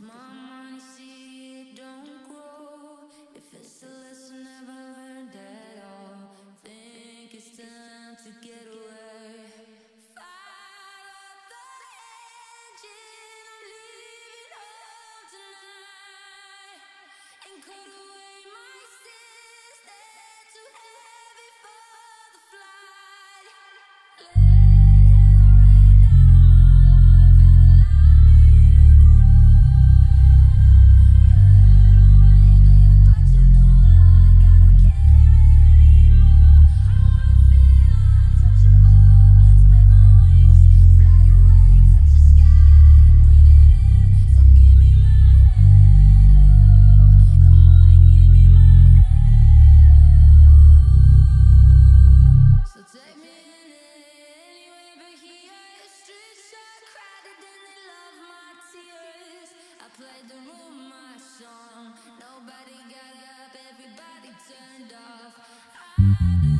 'Cause my money seed don't grow if it's a lesson never learned at all. Think it's time to get away. Fire up the engine, I'm leaving home tonight, and cut away my sins, they're too heavy for the flight. Played the room my song. Nobody got up, everybody turned off.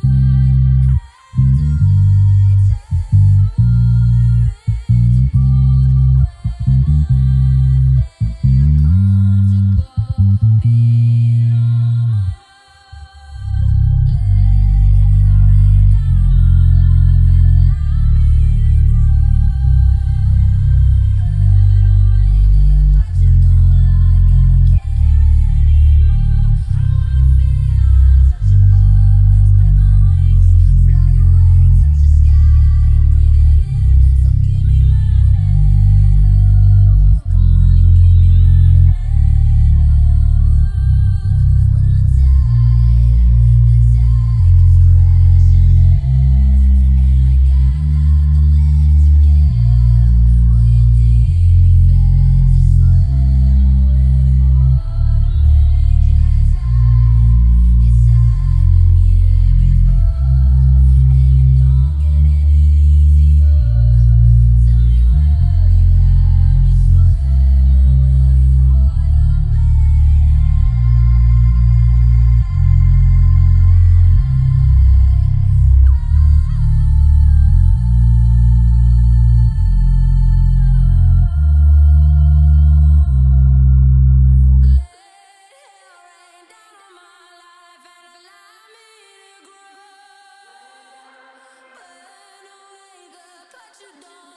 You don't